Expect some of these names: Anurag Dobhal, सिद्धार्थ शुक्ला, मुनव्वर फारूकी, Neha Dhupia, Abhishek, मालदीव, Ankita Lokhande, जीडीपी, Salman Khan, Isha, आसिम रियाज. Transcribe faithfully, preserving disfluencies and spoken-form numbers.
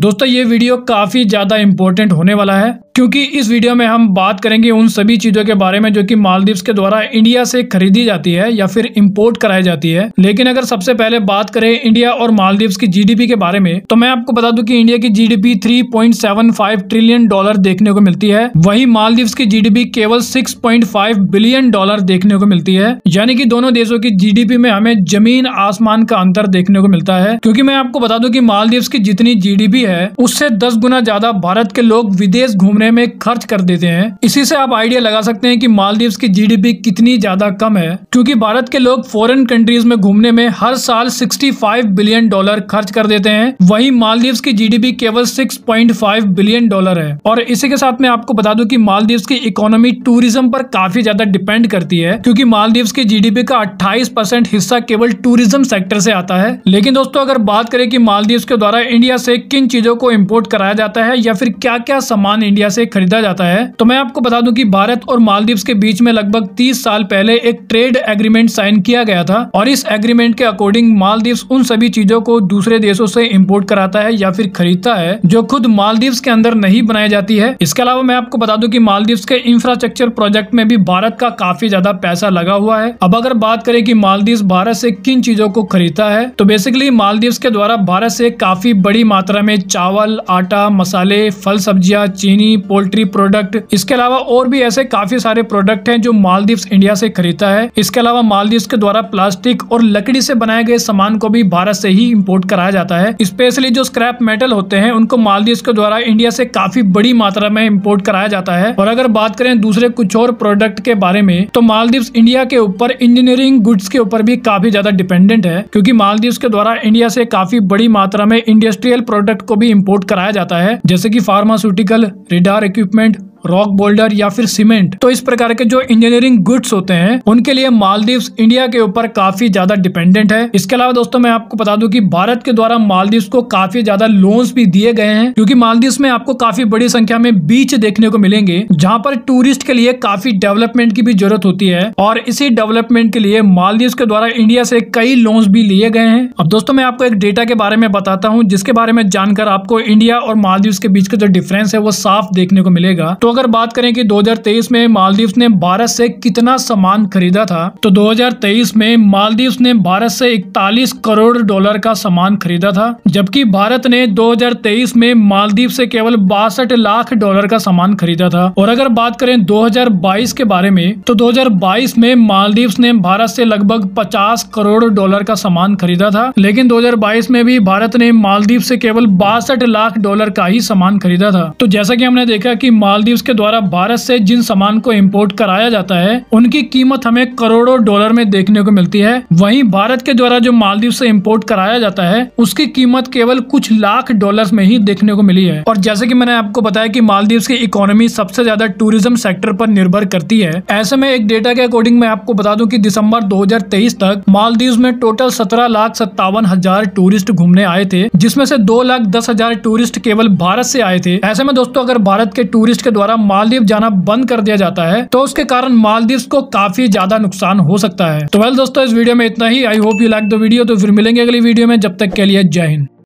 दोस्तों ये वीडियो काफी ज्यादा इम्पोर्टेंट होने वाला है, क्योंकि इस वीडियो में हम बात करेंगे उन सभी चीजों के बारे में जो कि मालदीव्स के द्वारा इंडिया से खरीदी जाती है या फिर इंपोर्ट कराई जाती है। लेकिन अगर सबसे पहले बात करें इंडिया और मालदीव्स की जीडीपी के बारे में, तो मैं आपको बता दूं कि इंडिया की जीडीपी तीन पॉइंट सात पाँच ट्रिलियन डॉलर देखने को मिलती है, वही मालदीव्स की जीडीपी केवल छह पॉइंट पाँच बिलियन डॉलर देखने को मिलती है। यानी कि दोनों देशों की जीडीपी में हमें जमीन आसमान का अंतर देखने को मिलता है, क्योंकि मैं आपको बता दूं कि मालदीव्स की जितनी जीडीपी है उससे दस गुना ज्यादा भारत के लोग विदेश घूमने में खर्च कर देते हैं। इसी से आप आइडिया लगा सकते हैं कि मालदीव्स की जीडीपी कितनी ज्यादा कम है, क्योंकि भारत के लोग फॉरेन कंट्रीज में घूमने में हर साल पैंसठ बिलियन डॉलर खर्च कर देते हैं, वही मालदीव्स की जीडीपी केवल छह पॉइंट पाँच बिलियन डॉलर है। और इसी के साथ मैं आपको बता दूं कि मालदीव्स की इकोनॉमी टूरिज्म पर काफी ज्यादा डिपेंड करती है, क्योंकि मालदीव्स की जीडीपी का अट्ठाईस परसेंट हिस्सा केवल टूरिज्म सेक्टर से आता है। लेकिन दोस्तों अगर बात करें कि मालदीव्स के द्वारा इंडिया से किन चीजों को इम्पोर्ट कराया जाता है या फिर क्या क्या सामान इंडिया से खरीदा जाता है, तो मैं आपको बता दूं कि भारत और मालदीव्स के बीच में लगभग तीस साल पहले एक ट्रेड एग्रीमेंट साइन किया गया था, और इस एग्रीमेंट के अकॉर्डिंग मालदीव्स उन सभी चीजों को दूसरे देशों से इम्पोर्ट कराता है या फिर खरीदता है जो खुद मालदीव्स के अंदर नहीं बनाई जाती है। इसके अलावा मैं आपको बता दूं कि मालदीव्स के इंफ्रास्ट्रक्चर प्रोजेक्ट में भी भारत का काफी ज्यादा पैसा लगा हुआ है। अब अगर बात करें कि मालदीव्स भारत से किन चीजों को खरीदता है, तो बेसिकली मालदीव्स के द्वारा भारत से काफी बड़ी मात्रा में चावल, आटा, मसाले, फल, सब्जियां, चीनी, पोल्ट्री प्रोडक्ट, इसके अलावा और भी ऐसे काफी सारे प्रोडक्ट हैं जो मालदीव्स इंडिया से खरीदता है। इसके अलावा मालदीव्स के द्वारा प्लास्टिक और लकड़ी से बनाए गए सामान को भी भारत से ही इम्पोर्ट कराया जाता है। स्पेशली जो स्क्रैप मेटल होते हैं उनको मालदीव्स के द्वारा इंडिया से काफी बड़ी मात्रा में इम्पोर्ट कराया जाता है। और अगर बात करें दूसरे कुछ और प्रोडक्ट के बारे में, तो मालदीव्स इंडिया के ऊपर इंजीनियरिंग गुड्स के ऊपर भी काफी ज्यादा डिपेंडेंट है, क्योंकि मालदीव्स के द्वारा इंडिया से काफी बड़ी मात्रा में इंडस्ट्रियल प्रोडक्ट को भी इम्पोर्ट कराया जाता है, जैसे कि pharmaceutical, radar equipment, rock boulder या फिर सीमेंट। तो इस प्रकार के जो इंजीनियरिंग गुड्स होते हैं उनके लिए मालदीव्स इंडिया के ऊपर काफी ज्यादा डिपेंडेंट है। इसके अलावा दोस्तों मैं आपको बता दूं कि भारत के द्वारा मालदीव्स को काफी ज्यादा लोन्स भी दिए गए हैं, क्योंकि मालदीव्स में आपको काफी बड़ी संख्या में बीच देखने को मिलेंगे, जहां पर टूरिस्ट के लिए काफी डेवलपमेंट की भी जरूरत होती है, और इसी डेवलपमेंट के लिए मालदीव्स के द्वारा इंडिया से कई लोन्स भी लिए गए हैं। अब दोस्तों मैं आपको एक डेटा के बारे में बताता हूँ, जिसके बारे में जानकर आपको इंडिया और मालदीव्स के बीच का जो डिफरेंस है वो साफ देखने को मिलेगा। तो अगर बात करें कि दो हज़ार तेईस में मालदीव्स ने भारत से कितना सामान खरीदा था, तो दो हज़ार तेईस में मालदीव्स ने भारत से इकतालीस करोड़ डॉलर का सामान खरीदा था, जबकि भारत ने दो हज़ार तेईस में मालदीव से केवल बासठ लाख डॉलर का सामान खरीदा था। और अगर बात करें दो हज़ार बाईस के बारे में, तो दो हज़ार बाईस में मालदीव्स ने भारत से लगभग पचास करोड़ डॉलर का सामान खरीदा था, लेकिन दो हज़ार बाईस में भी भारत ने मालदीव से केवल बासठ लाख डॉलर का ही सामान खरीदा था। तो जैसा कि हमने देखा कि मालदीव के द्वारा भारत से जिन सामान को इंपोर्ट कराया जाता है उनकी कीमत हमें करोड़ों डॉलर में देखने को मिलती है, वहीं भारत के द्वारा जो मालदीव से इंपोर्ट कराया जाता है उसकी कीमत केवल कुछ लाख डॉलर्स में ही देखने को मिली है। और जैसे कि मैंने आपको बताया कि मालदीव की इकोनॉमी सबसे ज्यादा टूरिज्म सेक्टर पर निर्भर करती है, ऐसे में एक डेटा के अकॉर्डिंग मैं आपको बता दूं कि दिसंबर दो हज़ार तेईस तक मालदीव में टोटल सत्रह लाख सत्तावन हजार टूरिस्ट घूमने आए थे, जिसमें से दो लाख दस हजार टूरिस्ट केवल भारत से आए थे। ऐसे में दोस्तों अगर भारत के टूरिस्ट के द्वारा मालदीव जाना बंद कर दिया जाता है तो उसके कारण मालदीव को काफी ज्यादा नुकसान हो सकता है। तो वेल दोस्तों इस वीडियो में इतना ही। I hope you like the video. तो फिर मिलेंगे अगली वीडियो में, जब तक के लिए जय हिंद।